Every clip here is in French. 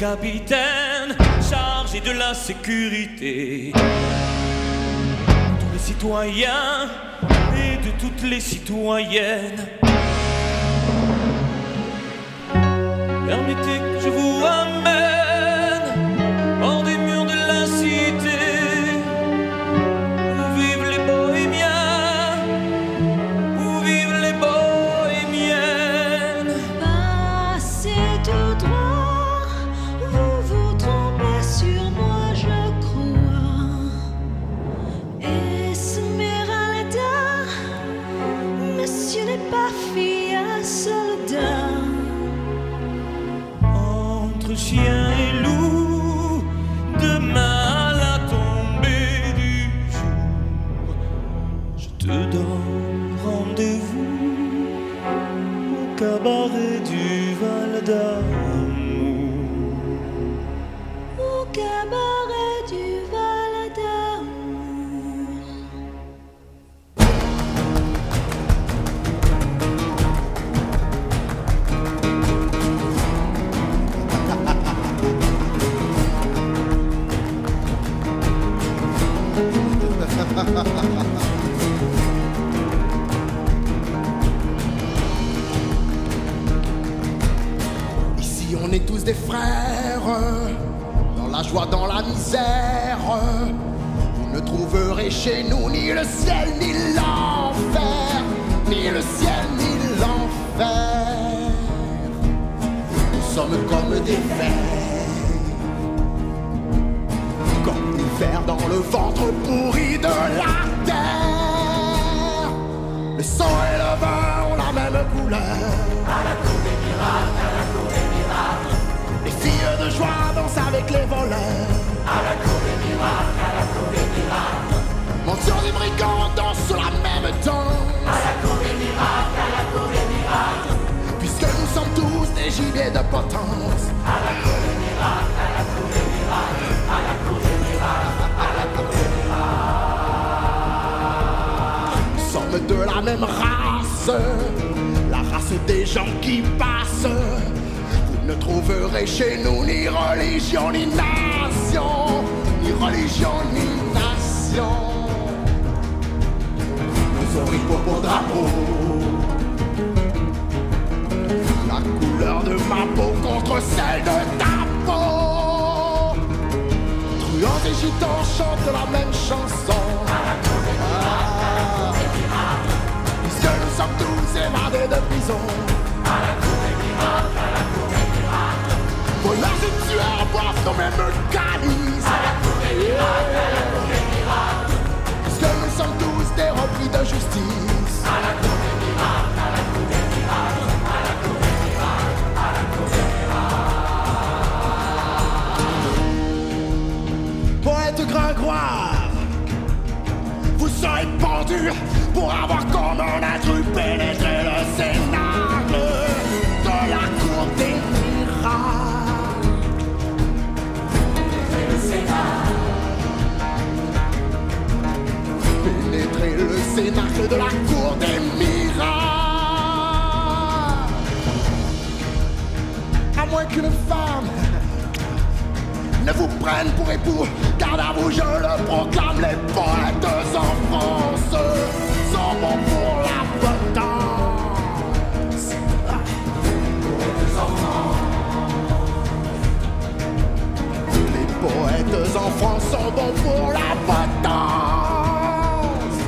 capitaine chargé de la sécurité de tous les citoyens et de toutes les citoyennes. Permettez que je vous amène hors des murs de la cité où vivent les bohémiens, où vivent les bohémiennes. Passez tout droit, vous vous trompez sur moi, je crois. Esmeralda, monsieur n'est pas fille à soldat. Chien et loup, demain à la tombée du jour, je te donne rendez-vous au cabaret du Val d'Amour. Au cabaret du Val d'Amour. Ici on est tous des frères, dans la joie, dans la misère. Vous ne trouverez chez nous ni le ciel ni l'enfer, ni le ciel ni l'enfer. Nous sommes comme des vers, comme des vers dans le ventre pourri de la terre. Le sang et le vin ont la même couleur. À la cour des pirates, à la cour des pirates, les filles de joie dansent avec les voleurs. À la cour des pirates, à la cour des pirates, mendiants et brigands dansent sur la même danse. À la cour des pirates, à la cour des pirates, puisque nous sommes tous des gibiers de potence. À la cour des pirates, à la cour des pirates, à la cour des pirates, à la cour des pirates. Nous sommes de la même race, la race des gens qui passent. Vous ne trouverez chez nous ni religion ni nation, ni religion ni nation. Nous aurons pour beau drapeau la couleur de ma peau contre celle de ta peau. Truands et gitans chantent la même chanson. À la cour des pirates, à la cour des pirates, puisque nous sommes tous évadés de prison. À la cour des pirates, à la cour des pirates, voleurs et tueurs boivent nos mêmes calices. À la cour des pirates, à la cour des pirates, puisque nous sommes tous des repris de justice. À la cour des pirates, à la cour des pirates, à la cour des pirates, à la cour des pirates. Poète Gringoire, vous serez pendu pour avoir comme un intrus pénétré le cénacle de la cour des miracles. Pénétré le cénacle de la cour des miracles. À moins qu'une femme ne vous prennent pour époux, car à vous je le proclame, les poètes en France sont bons pour la potence. Les poètes en France sont bons pour la potence.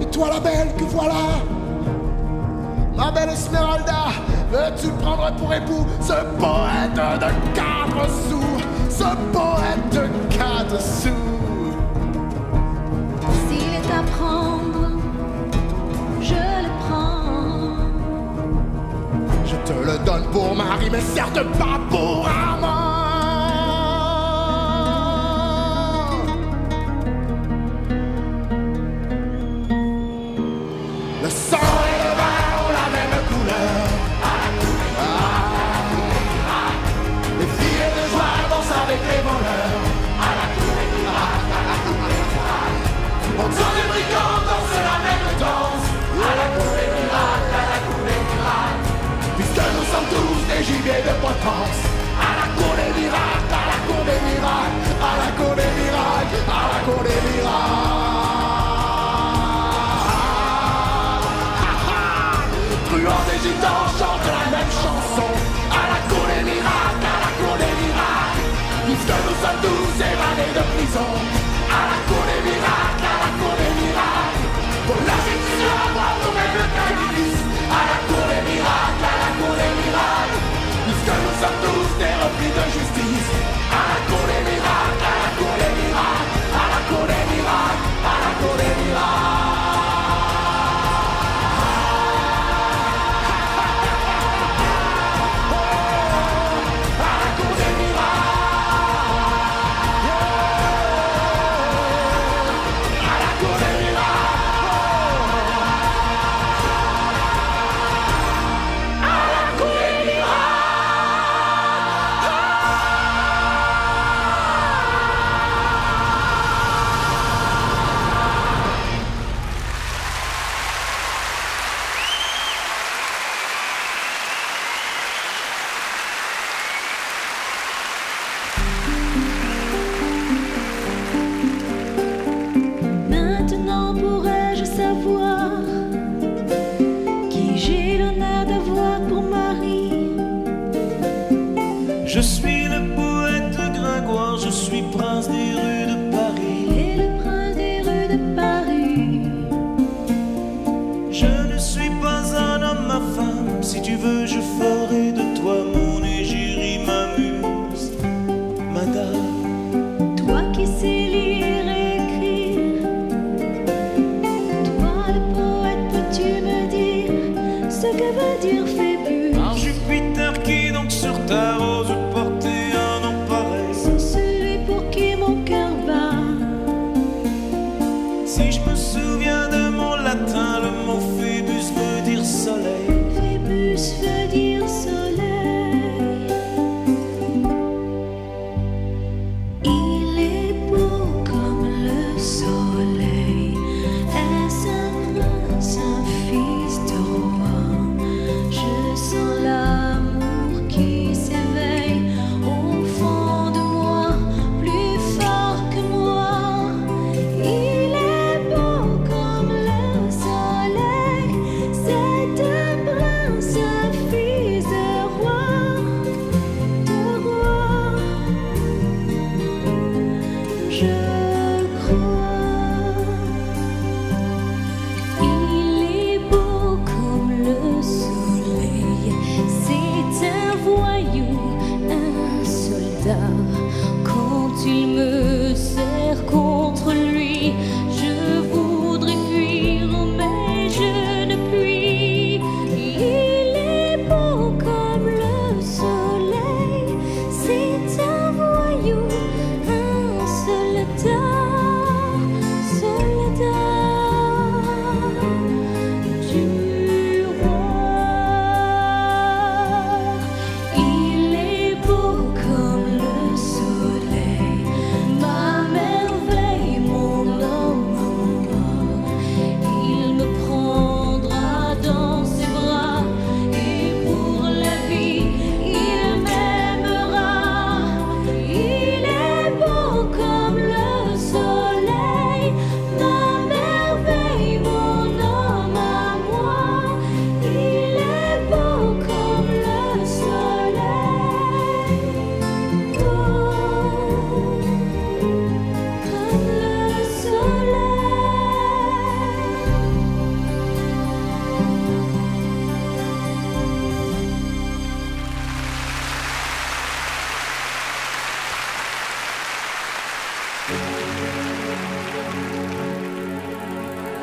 Et toi la belle que voilà, ma belle Esmeralda, veux-tu prendre pour époux ce poète de 4 sous, ce poète de 4 sous? S'il est à prendre, je le prends. Je te le donne pour mari, mais certes pas pour amant. Le sang est on sent les brigands dansent la même danse. À la cour des pirates, à la cour des pirates. vacances. À la cour des miracles, à la cour des miracles, à la cour des miracles, à la cour des miracles. Truands des gitans chantent la même chanson. À la cour des miracles, à la cour des miracles, puisque nous sommes tous évadés de prison. À la cour des miracles, à la cour des miracles, pour la justice, pour nous-mêmes le cannabis. À la cour des miracles, à la cour des miracles, puisque nous sommes tous des repris de justice. À la cour des miracles, à la cour des miracles, à la cour des miracles, à la cour des miracles, à la cour des miracles, à la cour des miracles. Je suis le poète Gringoire, je suis prince des rues de Paris. Et le prince des rues de Paris. Je ne suis pas un homme, ma femme. Si tu veux, je ferai de toi mon égérie, ma muse, madame. Toi qui sais lire et écrire, toi le poète, peux-tu me dire ce que veut dire Phébus? Par Jupiter qui donc sur ta rose.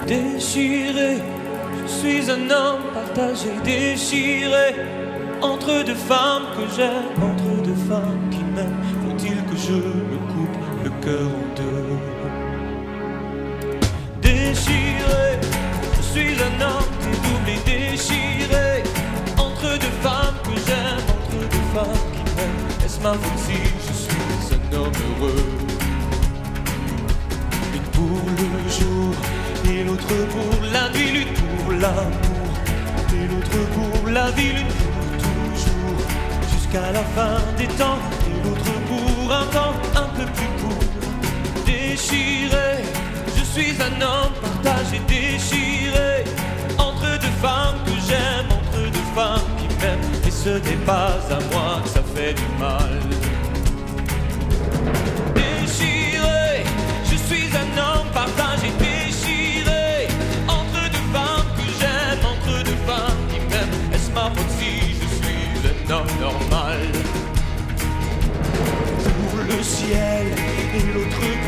Déchiré, je suis un homme partagé, déchiré entre deux femmes que j'aime, entre deux femmes qui m'aiment. Faut-il que je me coupe le cœur en deux? Déchiré, je suis un homme dédoublé, déchiré entre deux femmes que j'aime, entre deux femmes qui m'aiment. Est-ce ma faute si je suis un homme heureux? Une pour le jour et l'autre pour la nuit, l'une pour l'amour et l'autre pour la vie, l'une pour toujours. jusqu'à la fin des temps, et l'autre pour un temps un peu plus court. Déchiré, je suis un homme partagé, déchiré entre deux femmes que j'aime, entre deux femmes qui m'aiment. Et ce n'est pas à moi que ça fait du mal. Déchiré, je suis un homme partagé, déchiré entre deux femmes que j'aime, entre deux femmes qui m'aiment. Est-ce ma faute si je suis un homme normal? Pour le ciel et l'autre